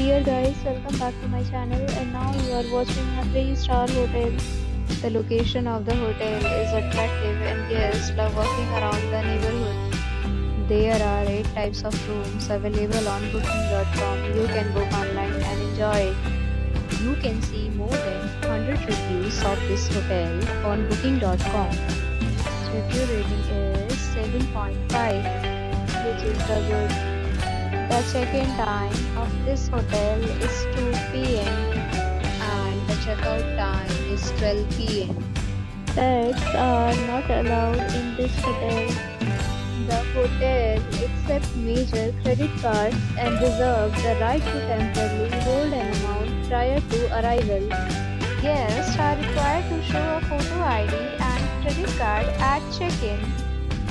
Dear guys, welcome back to my channel, and now you are watching a 3-star hotel. The location of the hotel is attractive and guests love walking around the neighborhood. There are 8 types of rooms available on booking.com. You can book online and enjoy it. You can see more than 100 reviews of this hotel on booking.com. Review rating is 7.5, which is the good. The check-in time of this hotel is 2 PM and the check-out time is 12 PM. Pets are not allowed in this hotel. The hotel accepts major credit cards and reserves the right to temporarily hold an amount prior to arrival. Guests are required to show a photo ID and credit card at check-in.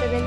the bell